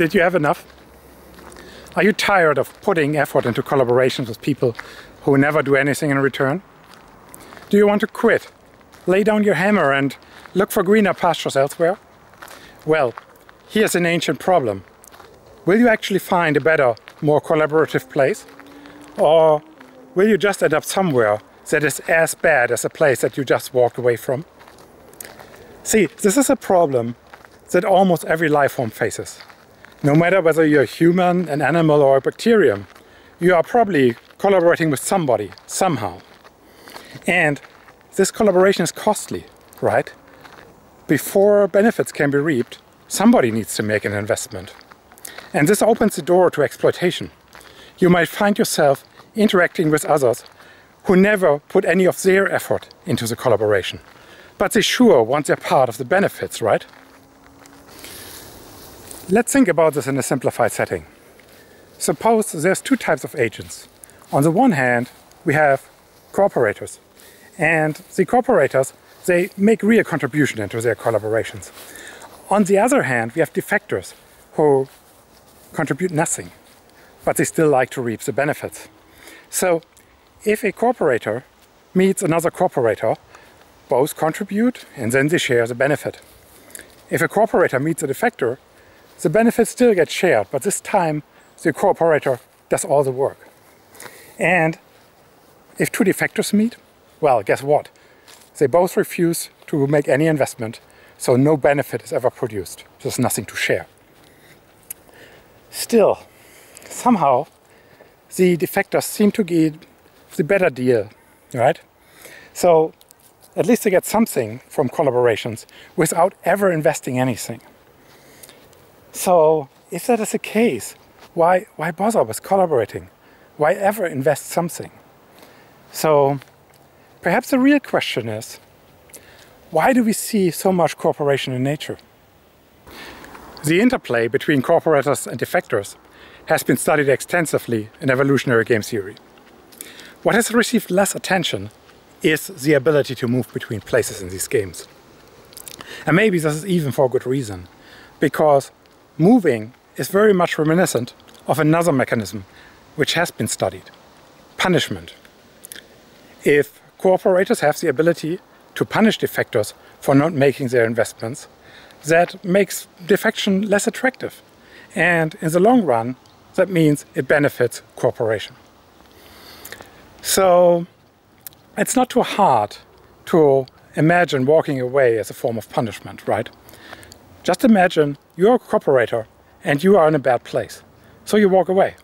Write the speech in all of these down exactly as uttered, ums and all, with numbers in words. Did you have enough? Are you tired of putting effort into collaborations with people who never do anything in return? Do you want to quit? Lay down your hammer and look for greener pastures elsewhere? Well, here's an ancient problem. Will you actually find a better, more collaborative place? Or will you just end up somewhere that is as bad as the place that you just walked away from? See, this is a problem that almost every life form faces. No matter whether you're a human, an animal, or a bacterium, you are probably collaborating with somebody, somehow. And this collaboration is costly, right? Before benefits can be reaped, somebody needs to make an investment. And this opens the door to exploitation. You might find yourself interacting with others who never put any of their effort into the collaboration. But they sure want their part of the benefits, right? Let's think about this in a simplified setting. Suppose there's two types of agents. On the one hand, we have corporators. And the corporators, they make real contribution into their collaborations. On the other hand, we have defectors who contribute nothing, but they still like to reap the benefits. So if a corporator meets another corporator, both contribute and then they share the benefit. If a corporator meets a defector, the benefits still get shared, but this time the corporator does all the work. And if two defectors meet, well, guess what? They both refuse to make any investment, so no benefit is ever produced. There's nothing to share. Still, somehow, the defectors seem to get the better deal, right? So at least they get something from collaborations without ever investing anything. So if that is the case, why, why bother with collaborating? Why ever invest something? So perhaps the real question is, why do we see so much cooperation in nature? The interplay between corporators and defectors has been studied extensively in evolutionary game theory. What has received less attention is the ability to move between places in these games. And maybe this is even for a good reason, because moving is very much reminiscent of another mechanism which has been studied: punishment. If corporators have the ability to punish defectors for not making their investments, that makes defection less attractive. And in the long run, that means it benefits corporation. So it's not too hard to imagine walking away as a form of punishment, right? Just imagine you're a corporator and you are in a bad place, so you walk away.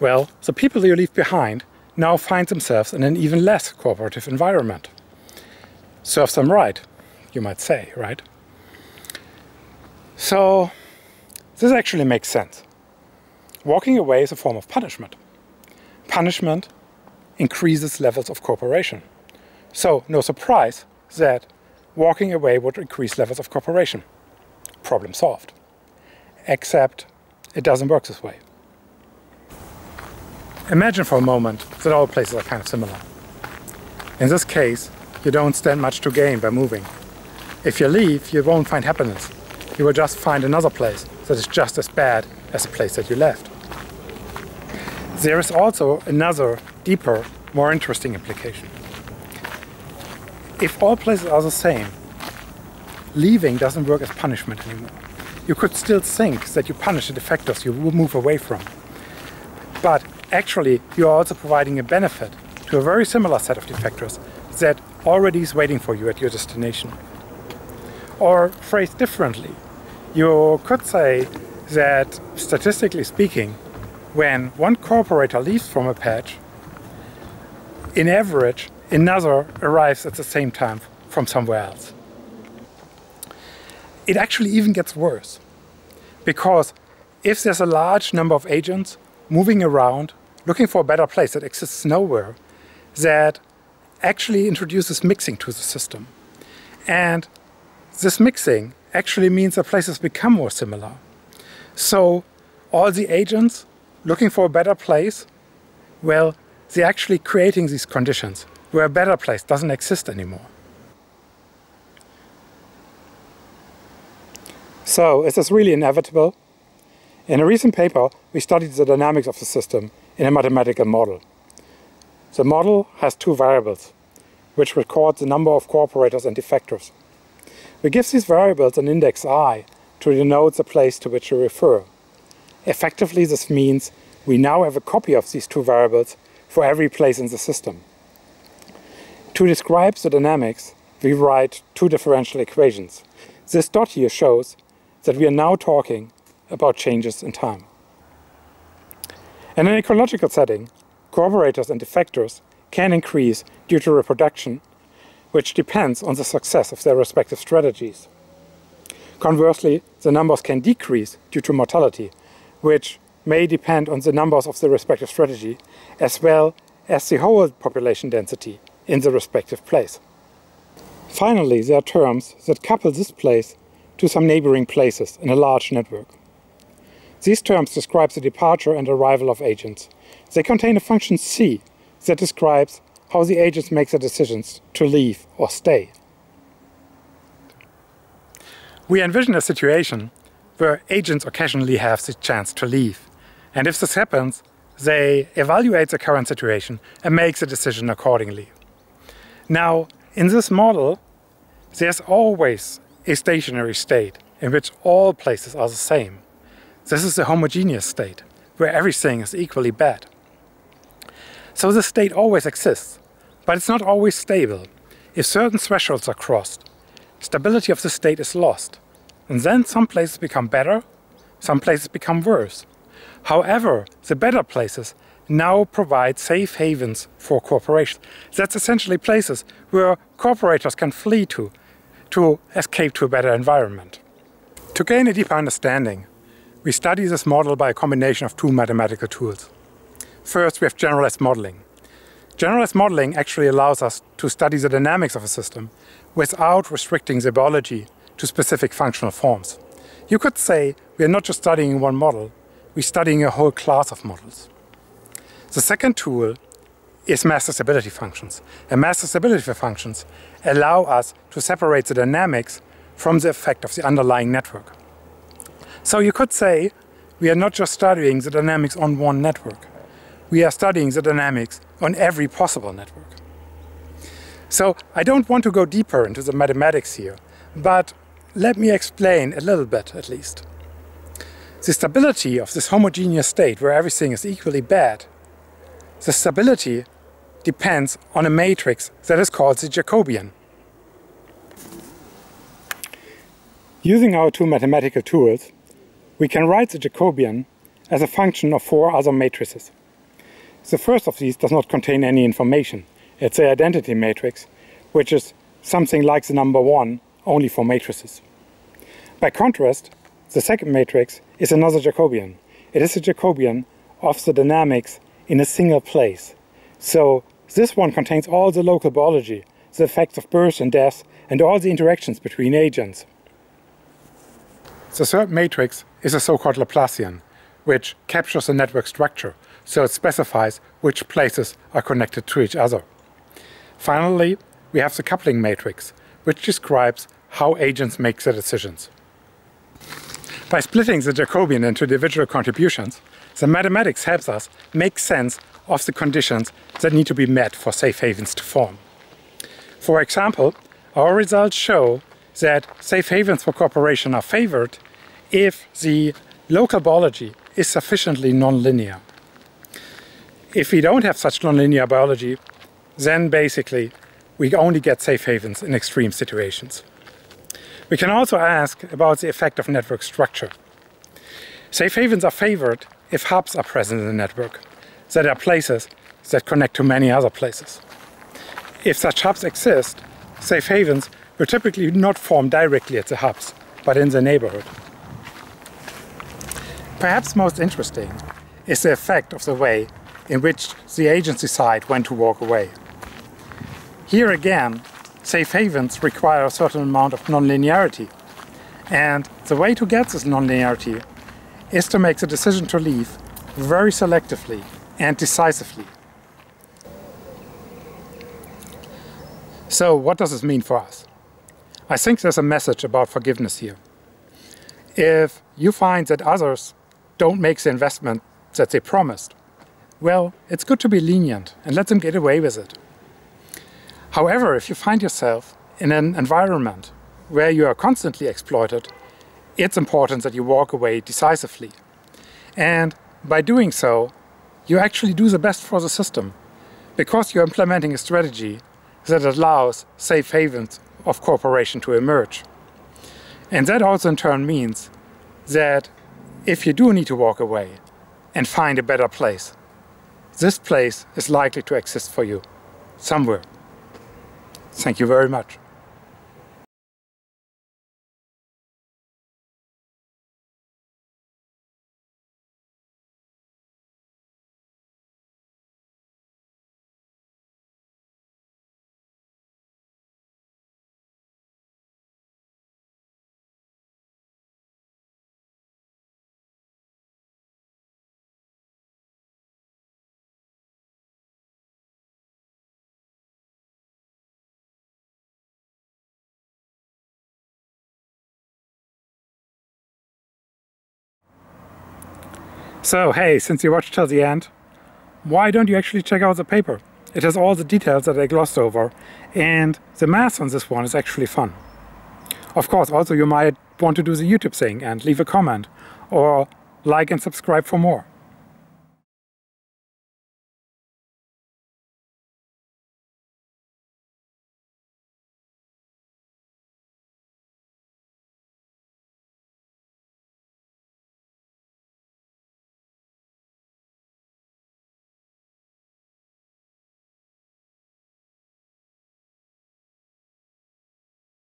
Well, the people you leave behind now find themselves in an even less cooperative environment. Serves them right, you might say, right? So this actually makes sense. Walking away is a form of punishment. Punishment increases levels of cooperation. So no surprise that walking away would increase levels of cooperation. Problem solved. Except it doesn't work this way. Imagine for a moment that all places are kind of similar. In this case, you don't stand much to gain by moving. If you leave, you won't find happiness. You will just find another place that is just as bad as the place that you left. There is also another, deeper, more interesting implication. If all places are the same, leaving doesn't work as punishment anymore. You could still think that you punish the defectors you move away from. But actually, you are also providing a benefit to a very similar set of defectors that already is waiting for you at your destination. Or phrased differently, you could say that, statistically speaking, when one corporator leaves from a patch, in average, another arrives at the same time from somewhere else. It actually even gets worse, because if there's a large number of agents moving around, looking for a better place that exists nowhere, that actually introduces mixing to the system. And this mixing actually means that places become more similar. So all the agents looking for a better place, well, they're actually creating these conditions where a better place doesn't exist anymore. So is this really inevitable? In a recent paper, we studied the dynamics of the system in a mathematical model. The model has two variables, which record the number of cooperators and effectors. We give these variables an index I to denote the place to which we refer. Effectively, this means we now have a copy of these two variables for every place in the system. To describe the dynamics, we write two differential equations. This dot here shows that we are now talking about changes in time. In an ecological setting, cooperators and effectors can increase due to reproduction, which depends on the success of their respective strategies. Conversely, the numbers can decrease due to mortality, which may depend on the numbers of the respective strategy, as well as the whole population density in the respective place. Finally, there are terms that couple this place to some neighboring places in a large network. These terms describe the departure and arrival of agents. They contain a function C that describes how the agents make their decisions to leave or stay. We envision a situation where agents occasionally have the chance to leave. And if this happens, they evaluate the current situation and make the decision accordingly. Now, in this model, there's always a stationary state in which all places are the same. This is the homogeneous state, where everything is equally bad. So this state always exists, but it's not always stable. If certain thresholds are crossed, stability of the state is lost. And then some places become better, some places become worse. However, the better places now provide safe havens for corporations. That's essentially places where corporators can flee to, to escape to a better environment. To gain a deeper understanding, we study this model by a combination of two mathematical tools. First, we have generalized modeling. Generalized modeling actually allows us to study the dynamics of a system without restricting the biology to specific functional forms. You could say we are not just studying one model, we're studying a whole class of models. The second tool is mass stability functions. And mass stability functions allow us to separate the dynamics from the effect of the underlying network. So you could say we are not just studying the dynamics on one network, we are studying the dynamics on every possible network. So I don't want to go deeper into the mathematics here, but let me explain a little bit, at least. The stability of this homogeneous state where everything is equally bad, the stability depends on a matrix that is called the Jacobian. Using our two mathematical tools, we can write the Jacobian as a function of four other matrices. The first of these does not contain any information. It's the identity matrix, which is something like the number one, only for matrices. By contrast, the second matrix is another Jacobian. It is the Jacobian of the dynamics in a single place. So this one contains all the local biology, the effects of birth and death, and all the interactions between agents. The third matrix is a so-called Laplacian, which captures the network structure, so it specifies which places are connected to each other. Finally, we have the coupling matrix, which describes how agents make their decisions. By splitting the Jacobian into individual contributions, the mathematics helps us make sense of the conditions that need to be met for safe havens to form. For example, our results show that safe havens for cooperation are favored if the local biology is sufficiently nonlinear. If we don't have such nonlinear biology, then basically we only get safe havens in extreme situations. We can also ask about the effect of network structure. Safe havens are favored if hubs are present in the network, that are places that connect to many other places. If such hubs exist, safe havens will typically not form directly at the hubs, but in the neighborhood. Perhaps most interesting is the effect of the way in which the agents decide when to walk away. Here again, safe havens require a certain amount of nonlinearity. And the way to get this nonlinearity is to make the decision to leave very selectively and decisively. So what does this mean for us? I think there's a message about forgiveness here. If you find that others don't make the investment that they promised, well, it's good to be lenient and let them get away with it. However, if you find yourself in an environment where you are constantly exploited, it's important that you walk away decisively. And by doing so, you actually do the best for the system, because you're implementing a strategy that allows safe havens of cooperation to emerge. And that also in turn means that if you do need to walk away and find a better place, this place is likely to exist for you somewhere. Thank you very much. So, hey, since you watched till the end, why don't you actually check out the paper? It has all the details that I glossed over, and the math on this one is actually fun. Of course, also you might want to do the YouTube thing and leave a comment, or like and subscribe for more.